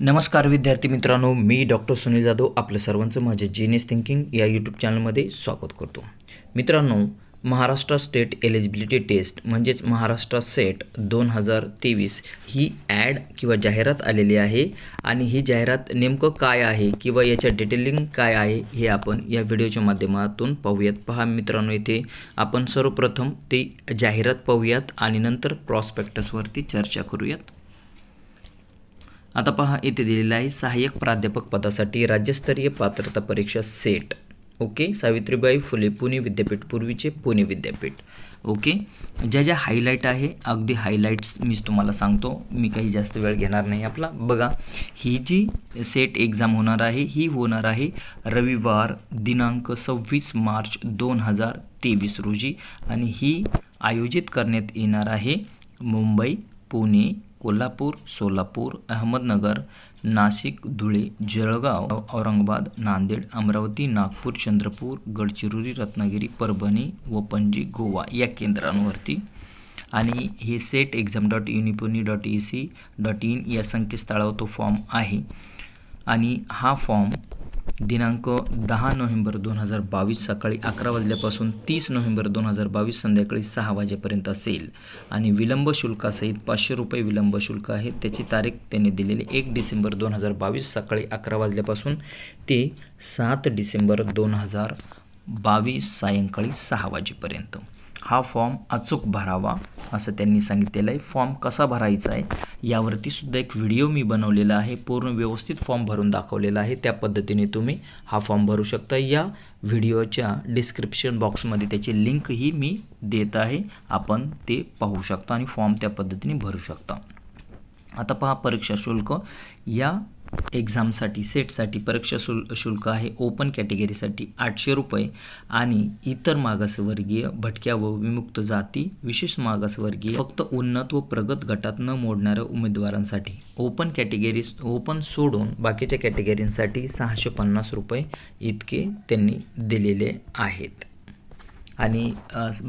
नमस्कार विद्यार्थी मित्रांनो, मी डॉक्टर सुनील जाधव आपलं सर्वांचं माझे जीनियस थिंकिंग या यूट्यूब चॅनलमध्ये स्वागत करतो। मित्रांनो, महाराष्ट्र स्टेट एलिजिबिलिटी टेस्ट म्हणजेच महाराष्ट्र सेट 2023 ही ॲड किंवा जाहिरात आलेली आहे आणि ही जाहिरात नेमकं काय आहे किंवा याच्या डिटेलिंग काय आहे हे आपण या व्हिडिओच्या माध्यमातून पाहूयात। पहा मित्रांनो, इथे आपण सर्वप्रथम ती जाहिरात पाहूयात आणि नंतर प्रॉस्पेक्टसवरती चर्चा करूयात। आता पहा, इथे दिलेला आहे सहाय्यक प्राध्यापक पदासाठी राज्यस्तरीय पात्रता परीक्षा सेट। ओके, सावित्रीबाई फुले पुणे विद्यापीठ, पूर्वीचे पुणे विद्यापीठ। ओके, ज्या ज्या हायलाइट आहे अगदी हायलाइट्स मी तुम्हाला सांगतो, मी काही जास्त वेळ घेणार नाही आपला। बघा, ही जी सेट एक्झाम होणार आहे ही होणार आहे रविवार दिनांक 26 मार्च 2023 रोजी आणि ही आयोजित करण्यात येणार आहे मुंबई, पुणे, कोल्हापूर, सोलापूर, अहमदनगर, नाशिक, धुळे, जळगाव, औरंगाबाद, नांदेड, अमरावती, नागपूर, चंद्रपूर, गडचिरोली, रत्नागिरी, परभणी व पणजी, गोवा या केंद्रांवरती। आणि हे setexam.unipune.ac.in या संकेतस्थळावर तो फॉर्म आहे आणि हा फॉर्म दिनांक 10 नोव्हेंबर 2022 सकाळी 11 वाजल्यापासून 30 नोव्हेंबर 2022 संध्याकाळी 6 वाजेपर्यंत असेल आणि विलंब शुल्कासहित ₹500 विलंब शुल्क आहे। त्याची तारीख त्यांनी दिलेली 1 डिसेंबर 2022 सकाळी 11 वाजल्यापासून ते 7 डिसेंबर 2022 सायंकाळी 6 वाजेपर्यंत। हा फॉर्म अचूक भरावा असं त्यांनी सांगितलेलं आहे। फॉर्म कसा भरायचा आहे यावरती सुद्धा एक व्हिडिओ मी बनवलेला आहे, पूर्ण व्यवस्थित फॉर्म भरून दाखवलेला आहे। त्या पद्धतीने तुम्ही हा फॉर्म भरू शकता। या व्हिडिओच्या डिस्क्रिप्शन बॉक्समध्ये त्याची लिंक ही मी देत आहे, आपण ते पाहू शकता आणि फॉर्म त्या पद्धतीने भरू शकता। आता पहा, परीक्षा शुल्क या एक्झामसाठी सेटसाठी परीक्षा शुल्क आहे ओपन कॅटेगरीसाठी ₹800 आणि इतर मागासवर्गीय, भटक्या व विमुक्त जाती, विशेष मागासवर्गीय, फक्त उन्नत व प्रगत गटात न मोडणाऱ्या उमेदवारांसाठी ओपन कॅटेगरी ओपन सोडून बाकीच्या कॅटेगरींसाठी ₹650 इतके त्यांनी दिलेले आहेत। आणि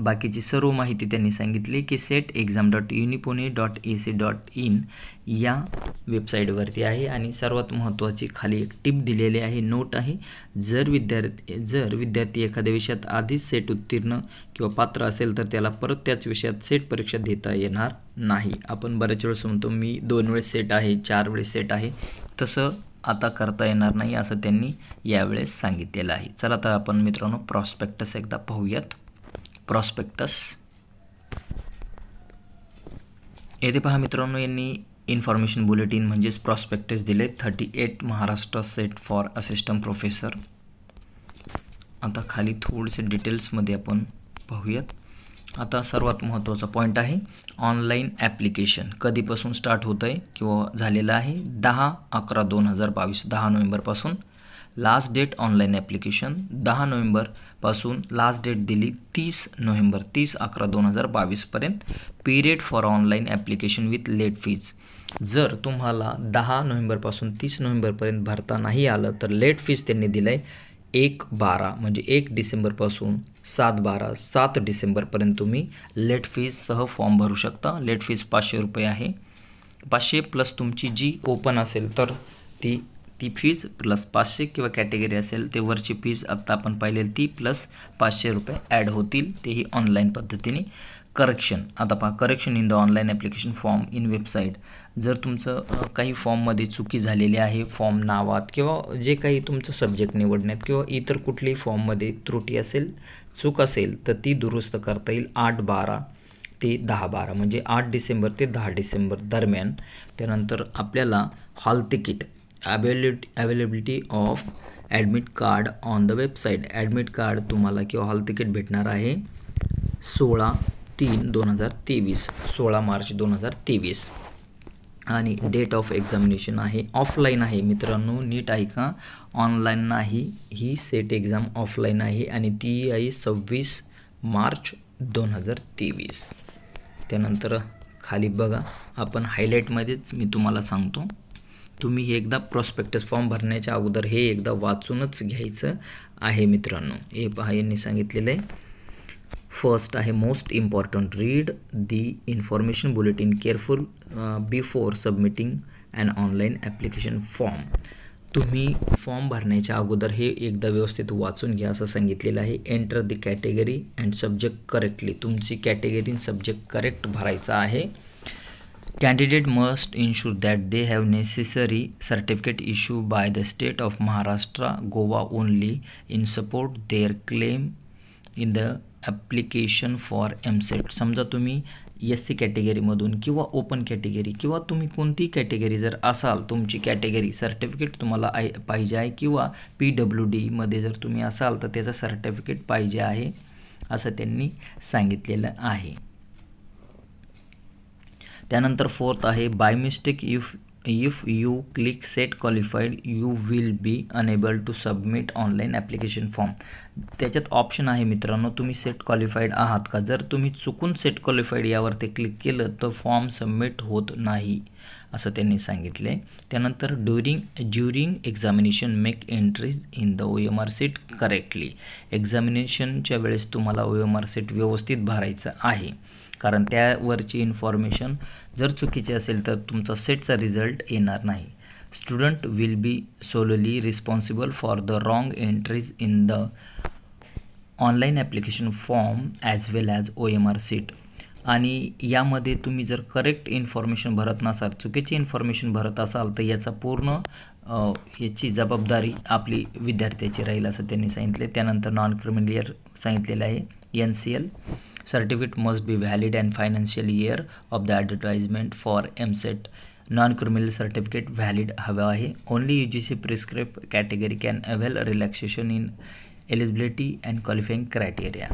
बाकीची सर्व माहिती त्यांनी सांगितली की setexam.unipune.ac.in या वेबसाईटवरती आहे। आणि सर्वात महत्त्वाची खाली एक टिप दिलेली आहे, नोट आहे, जर विद्यार्थी एखाद्या विषयात आधीच सेट उत्तीर्ण किंवा पात्र असेल तर त्याला परत त्याच विषयात सेट परीक्षा देता येणार नाही। आपण बऱ्याच वेळेस म्हणतो मी 2 वेळेस सेट आहे, 4 वेळेस सेट आहे, तसं आता करता येणार नाही असं त्यांनी यावेळेस सांगितलेलं आहे। चला तर आपण मित्रांनो प्रॉस्पेक्टस एकदा पाहूयात। प्रॉस्पेक्टस येथे पहा मित्रांनो, यांनी इन्फॉर्मेशन बुलेटिन म्हणजेच प्रॉस्पेक्टस दिले 38 Maharashtra SET for assistant professor. आता खाली थोडेसे डिटेल्समध्ये आपण पाहूयात। आता सर्वात महत्त्वाचा पॉईंट आहे ऑनलाईन ॲप्लिकेशन कधीपासून स्टार्ट होतं आहे किंवा झालेलं आहे 10-11-2022 10 नोव्हेंबरपासून। लास्ट डेट ऑनलाईन ॲप्लिकेशन 10 नोव्हेंबरपासून, लास्ट डेट दिली 30 नोव्हेंबर 30-11-2022पर्यंत। Period for online application with late fees, जर तुम्हाला 10 नोव्हेंबरपासून 30 नोव्हेंबरपर्यंत भरता नाही आलं तर लेट फीज त्यांनी दिलं आहे 1/12 म्हणजे 1 डिसेंबरपासून 7/12 7 डिसेंबरपर्यंत तुम्ही लेट फीजसह फॉर्म भरू शकता। लेट फीज ₹500 आहे, 500 प्लस तुमची जी ओपन असेल तर ती फीज प्लस 500 किंवा कॅटेगरी असेल ते वरची फीज आत्ता आपण पाहिलेली ती प्लस ₹500 ॲड होतील, तेही ऑनलाईन पद्धतीने। करेक्शन, आता पहा correction in the online application form in website, जर तुमचं काही फॉर्ममध्ये चुकी झालेली आहे, फॉर्म नावात किंवा जे काही तुमचं सब्जेक्ट निवडण्यात किंवा इतर कुठलीही फॉर्ममध्ये त्रुटी असेल, चूक असेल तर ती दुरुस्त करता येईल 8/12 ते 10/12 म्हणजे 8 डिसेंबर ते 10 डिसेंबर दरम्यान। त्यानंतर आपल्याला hall ticket availability of admit card on the website, admit card तुम्हाला किंवा हॉल तिकीट भेटणार आहे 16/3/2023 16 मार्च 2023। आणि डेट ऑफ एक्झामिनेशन आहे ऑफलाईन आहे मित्रांनो, नीट आहे का ऑनलाईन नाही, ही सेट एक्झाम ऑफलाईन आहे आणि ती आहे 26 मार्च 2023। त्यानंतर खाली बघा, आपण हायलाईटमध्येच मी तुम्हाला सांगतो, तुम्ही हे एकदा प्रॉस्पेक्टस फॉर्म भरण्याच्या अगोदर हे एकदा वाचूनच घ्यायचं आहे मित्रांनो। हे पहा, यांनी सांगितलेलं आहे फर्स्ट आहे most important, read the information bulletin careful before submitting and online application form. तुम्ही फॉर्म भरण्याच्या अगोदर हे एकदा व्यवस्थित वाचून घ्या असं सांगितलेलं आहे. Enter the category and subject correctly. तुमची कॅटेगरी सब्जेक्ट करेक्ट भरायचा आहे. Candidate must ensure that they have necessary certificate issue by the state of Maharashtra Goa only in support their claim in the application for MSET. समजा तुम्ही SC कॅटेगरीमधून किंवा open category किंवा तुम्ही कोणती category जर असाल, तुमची कॅटेगरी सर्टिफिकेट तुम्हाला पाहिजे आहे किंवा PWDमध्ये जर तुम्ही असाल तर त्याचं सर्टिफिकेट पाहिजे आहे असं त्यांनी सांगितलेलं आहे. त्यानंतर फोर्थ आहे by mistake if you click set qualified you will be enable to submit online application form. त्याच्यात ऑप्शन आहे मित्रांनो, तुम्ही सेट क्वालिफाईड आहात का. जर तुम्ही चुकून सेट क्वालिफाईड यावरती क्लिक केलं तर फॉर्म सबमिट होत नाही असं त्यांनी सांगितले. त्यानंतर during examination make entries in the OMR set correctly. एक्झामिनेशनच्या वेळेस तुम्हाला OMR सेट व्यवस्थित भरायचं आहे, कारण त्यावरची इन्फॉर्मेशन जर चुकीची असेल तर तुमचा सेटचा रिझल्ट येणार नाही. Student will be solely responsible for the wrong entries in the online application form as well as OMR set. आणि यामध्ये तुम्ही जर करेक्ट इन्फॉर्मेशन भरत नसाल, चुकीची इन्फॉर्मेशन भरत असाल तर याचा पूर्ण याची जबाबदारी आपली विद्यार्थ्याची राहील असं त्यांनी सांगितले. त्यानंतर नॉन क्रिमिनल सांगितलेलं आहे. NCL certificate must be valid and financial year of the advertisement for MSET. Non criminal certificate valid हवं आहे. Only UGC prescript category can avail relaxation in eligibility and qualifying criteria.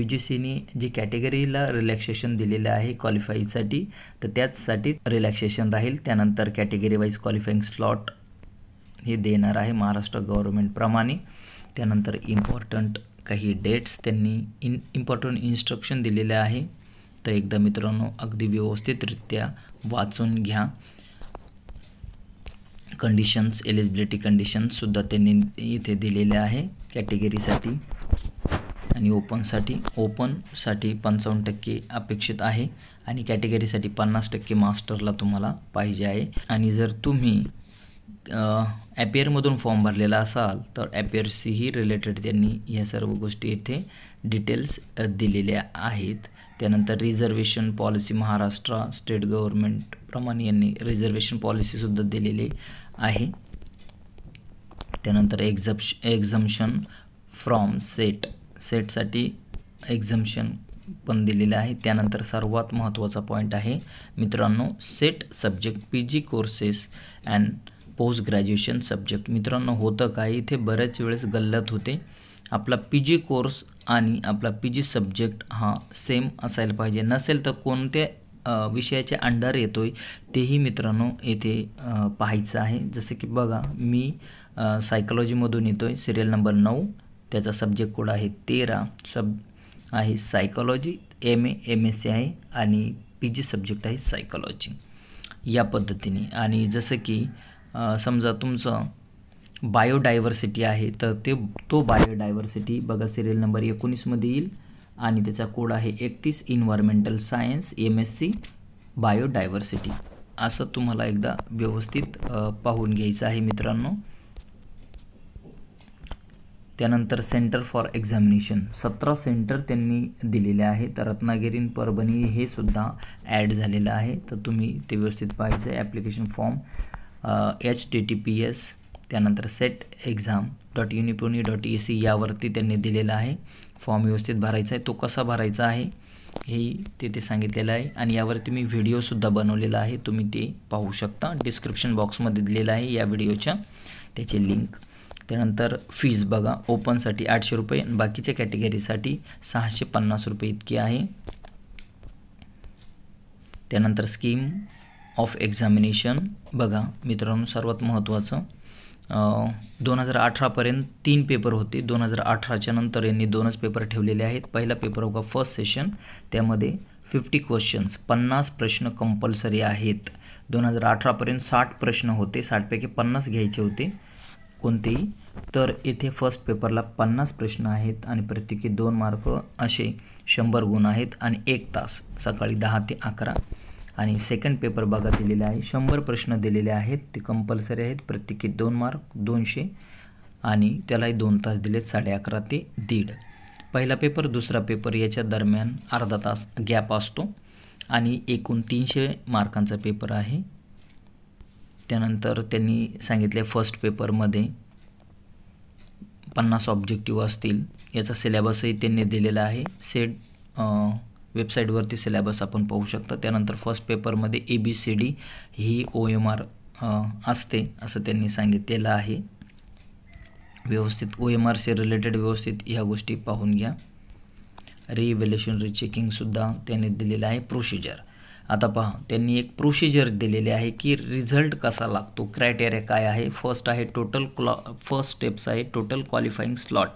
UGCने जी कॅटेगरीला relaxation दिलेलं आहे क्वालिफाईसाठी तर त्याचसाठी रिलॅक्सेशन राहील. त्यानंतर कॅटेगरी वाईज क्वालिफाईंग स्लॉट हे देणार आहे महाराष्ट्र गव्हर्नमेंटप्रमाणे. त्यानंतर इम्पॉर्टंट काही डेट्स त्यांनी इम्पॉर्टंट इन्स्ट्रक्शन दिलेले आहे, तर एकदा मित्रांनो अगदी व्यवस्थितरित्या वाचून घ्या. कंडिशन्स, एलिजिबिलिटी कंडिशन्ससुद्धा त्यांनी इथे दिलेल्या आहे कॅटेगरीसाठी आणि ओपनसाठी. ओपनसाठी 55% अपेक्षित आहे आणि कॅटेगरीसाठी 50% मास्टरला तुम्हाला पाहिजे आहे. आणि जर तुम्ही ॲपियरमधून फॉर्म भरलेला असाल तर ॲपियरशीही रिलेटेड त्यांनी ह्या सर्व गोष्टी इथे डिटेल्स दिलेल्या आहेत. त्यानंतर रिझर्वेशन पॉलिसी महाराष्ट्र स्टेट गव्हर्नमेंटप्रमाणे यांनी रिझर्वेशन पॉलिसीसुद्धा दिलेली आहे. त्यानंतर एक्झम्पशन फ्रॉम सेटसाठी एक्झम्पशन पण दिलेलं आहे. त्यानंतर सर्वात महत्त्वाचा पॉईंट आहे मित्रांनो, SET subject PG courses and post graduation subject. मित्रांनो होतं काय, इथे बऱ्याच वेळेस गल्लत होते. आपला PG कोर्स आणि आपला PG सब्जेक्ट हा सेम असायला पाहिजे, नसेल तर कोणत्या विषयाच्या अंडर येतो आहे तेही मित्रांनो येथे पाहायचं आहे. जसं की बघा, मी सायकोलॉजीमधून येतो आहे, सिरियल नंबर 9, त्याचा सब्जेक्ट कोड आहे 13, सब आहे सायकोलॉजी, MSc आहे आणि PG सब्जेक्ट आहे सायकोलॉजी या पद्धतीने. आणि जसं की समजा तुमचं बायोडायव्हर्सिटी आहे तर तो बायोडायव्हर्सिटी बघा सिरियल नंबर 19मध्ये येईल आणि त्याचा कोड आहे 31, इन्व्हायरमेंटल सायन्स MSc बायोडायव्हर्सिटी. असं तुम्हाला एकदा व्यवस्थित पाहून घ्यायचं आहे मित्रांनो. त्यानंतर सेंटर फॉर एक्झामिनेशन 17 सेंटर त्यांनी दिलेले आहे, तर रत्नागिरी परभणी हे सुद्धा ॲड झालेलं आहे, तर तुम्ही ते व्यवस्थित पाहायचं आहे. Application form HTTPS. त्यानंतर setexam.unipune.ac यावरती त्यांनी दिलेला आहे. फॉर्म व्यवस्थित भरायचा आहे, तो कसा भरायचा आहे हे तिथे सांगितलेलं आहे आणि यावरती मी व्हिडिओसुद्धा बनवलेला आहे, तुम्ही ते पाहू शकता. डिस्क्रिप्शन बॉक्समध्ये दिलेला आहे या व्हिडिओच्या त्याची लिंक. त्यानंतर फीज बघा, ओपनसाठी 800 रुपये, बाकीच्या कॅटेगरीसाठी 650 रुपये इतकी आहे. त्यानंतर स्कीम ऑफ एक्झामिनेशन बघा मित्रांनो, सर्वात महत्त्वाचं 2018पर्यंत 3 पेपर होते. 2018च्या नंतर यांनी 2च पेपर ठेवलेले आहेत. पहिला पेपर होता फर्स्ट सेशन, त्यामध्ये 50 क्वेश्चन्स, 50 प्रश्न कंपल्सरी आहेत. 2018पर्यंत 60 प्रश्न होते, 60पैकी 50 घ्यायचे होते कोणतेही. तर येथे फर्स्ट पेपरला 50 प्रश्न आहेत आणि प्रत्येकी 2 मार्क असे 100 गुण आहेत आणि 1 तास सकाळी 10 ते 11 आणि सेकंड पेपर बघा दिलेला आहे. 100 प्रश्न दिलेले आहेत, ते कंपल्सरी आहेत. प्रत्येकी 2 मार्क 200 आणि त्यालाही 2 तास दिलेत 11:30 ते 1:30. पहिला पेपर दुसरा पेपर याच्या दरम्यान अर्धा तास गॅप असतो आणि एकूण 300 मार्कांचा पेपर आहे. त्यानंतर त्यांनी सांगितले फर्स्ट पेपरमध्ये 50 ऑब्जेक्टिव्ह असतील. याचा सिलेबसही त्यांनी दिलेला आहे. सेट वेबसाईटवरती सिलेबस आपण पाहू शकता. त्यानंतर फर्स्ट पेपरमध्ये ABCD ही OMR असते असं त्यांनी सांगितलेलं आहे. व्यवस्थित OMRशी रिलेटेड व्यवस्थित ह्या गोष्टी पाहून घ्या. रिव्हॅल्युएशन रिचेकिंगसुद्धा त्यांनी दिलेलं आहे. प्रोसिजर आता पहा, त्यांनी एक प्रोसिजर दिलेली आहे की रिझल्ट कसा लागतो, क्रायटेरिया काय आहे. फर्स्ट आहे टोटल फर्स्ट स्टेप्स आहे टोटल क्वालिफाईंग स्लॉट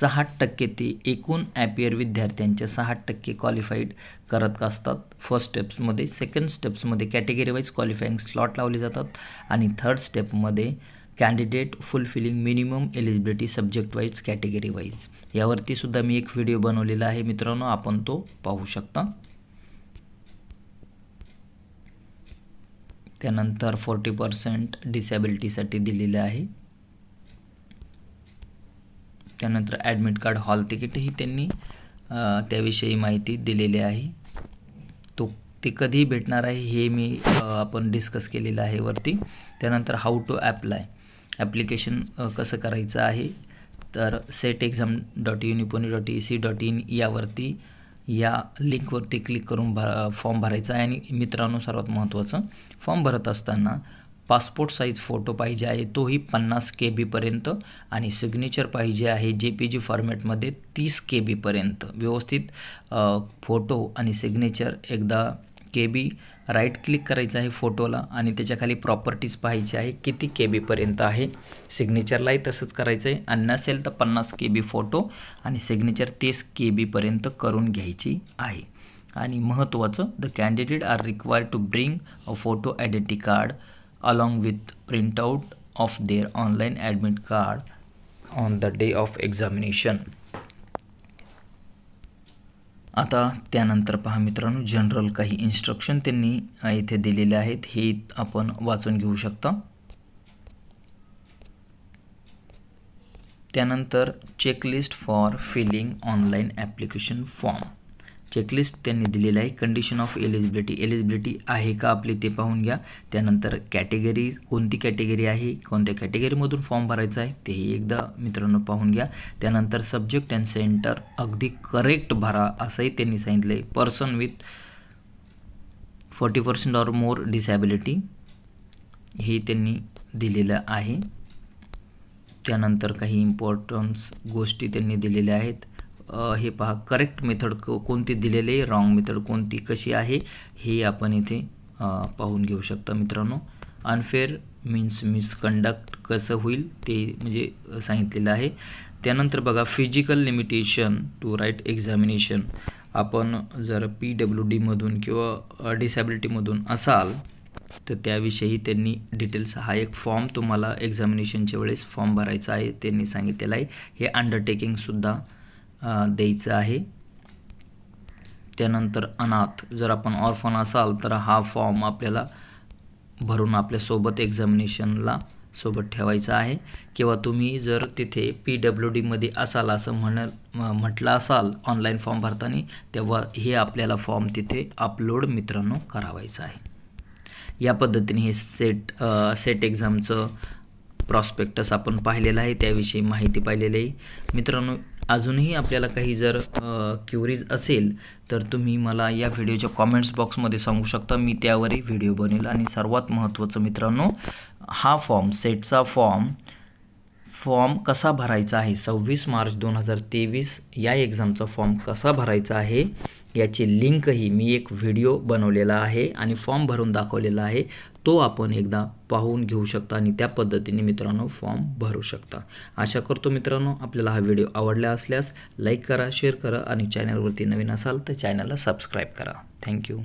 60% ते एकूण ॲपियर विद्यार्थ्यांच्या 60% क्वालिफाईड करत असतात फर्स्ट स्टेप्समध्ये. सेकंड स्टेप्समध्ये कॅटेगरी वाईज क्वालिफाईंग स्लॉट लावले जातात आणि थर्ड स्टेपमध्ये candidate fulfilling minimum eligibility subject wise category wise. यावरतीसुद्धा मी एक व्हिडिओ बनवलेला आहे मित्रांनो, आपण तो पाहू शकता. त्यानंतर 40% डिसेबिलिटीसाठी दिलेले आहे. त्यानंतर ॲडमिट कार्ड हॉल तिकीटही त्यांनी त्याविषयी माहिती दिलेली आहे. तो ते कधी भेटणार आहे हे मी आपण डिस्कस केलेलं आहे वरती. त्यानंतर हाऊ टू ॲप्लाय, ॲप्लिकेशन कसं करायचं आहे, तर setexam.unipune.ac.in यावरती या लिंकवरती क्लिक करून फॉर्म भरायचा आहे. आणि मित्रांनो सर्वात महत्त्वाचं, फॉर्म भरत असताना पासपोर्ट साईज फोटो पाहिजे आहे, तोही 50 KB पर्यंत, आणि सिग्नेचर पाहिजे आहे JPG फॉर्मॅटमध्ये 30 KB पर्यंत. व्यवस्थित फोटो आणि सिग्नेचर एकदा KB राईट क्लिक करायचं आहे फोटोला आणि त्याच्याखाली प्रॉपर्टीज पाहिजे आहे किती KB पर्यंत आहे. सिग्नेचरलाही तसंच करायचं आहे आणि नसेल तर 50 KB फोटो आणि सिग्नेचर 30 KB पर्यंत करून घ्यायची आहे. आणि महत्त्वाचं, the candidate are required to bring a photo identity card along with printout of their online admit card on the day of examination. आता त्यानंतर पहा मित्रांनो, जनरल काही इन्स्ट्रक्शन त्यांनी इथे दिलेले आहेत, हे आपण वाचून घेऊ शकता. त्यानंतर checklist for filling online application form, checklist त्यांनी दिलेलं आहे. कंडिशन ऑफ एलिजिबिलिटी, एलिजिबिलिटी आहे का आपली ते पाहून घ्या. त्यानंतर कॅटेगरी, कोणती कॅटेगरी आहे, कोणत्या कॅटेगरीमधून फॉर्म भरायचा आहे तेही एकदा मित्रांनो पाहून घ्या. त्यानंतर सब्जेक्ट अँड सेंटर अगदी करेक्ट भरा असंही त्यांनी सांगितलं आहे. Person with 40% or more disability हे त्यांनी दिलेलं आहे. त्यानंतर काही इम्पॉर्टन्स गोष्टी त्यांनी दिलेल्या आहेत. हे पहा, करेक्ट मेथड कोणती दिलेली, रॉंग मेथड कोणती कशी आहे हे आपण इथे पाहून घेऊ शकता मित्रांनो. अनफेअर मीन्स मिसकंडक्ट कसं होईल ते म्हणजे सांगितलेलं आहे. त्यानंतर बघा, physical limitation to write examination, आपण जर PWDमधून किंवा डिसॅबिलिटीमधून असाल तर त्याविषयी त्यांनी डिटेल्स. हा एक फॉर्म तुम्हाला एक्झामिनेशनच्या वेळेस फॉर्म भरायचा आहे त्यांनी सांगितलेलं आहे. हे अंडरटेकिंगसुद्धा द्यायचं आहे. त्यानंतर अनाथ, जर आपण ऑर्फन असाल तर हा फॉर्म आपल्याला भरून आपल्यासोबत एक्झामिनेशनला सोबत ठेवायचा आहे. किंवा तुम्ही जर तिथे PWDमध्ये असाल असं म्हटलं असाल ऑनलाईन फॉर्म भरताना, तेव्हा हे आपल्याला फॉर्म तिथे अपलोड मित्रांनो करावायचं आहे. या पद्धतीने हे सेट एक्झामचं प्रॉस्पेक्टस आपण पाहिलेलं आहे, त्याविषयी माहिती पाहिलेली आहे मित्रांनो. अजूनही आपल्याला काही जर क्युरीज असेल तर तुम्ही मला या व्हिडिओच्या कॉमेंट्स बॉक्समध्ये सांगू शकता, मी त्यावरही व्हिडिओ बनेल. आणि सर्वात महत्त्वाचं मित्रांनो, हा फॉर्म सेटचा फॉर्म कसा भरायचा आहे, 26 मार्च 2023 या एक्झामचा फॉर्म कसा भरायचा आहे याची लिंकही मी एक व्हिडिओ बनवलेला आहे आणि फॉर्म भरून दाखवलेला आहे, तो आपण एकदा पाहून घेऊ शकता आणि त्या पद्धतीने मित्रांनो फॉर्म भरू शकता. आशा करतो मित्रांनो आपल्याला हा व्हिडिओ आवडला असल्यास लाईक करा, शेअर करा आणि चॅनलवरती नवीन असाल तर चॅनलला सबस्क्राईब करा. थँक्यू.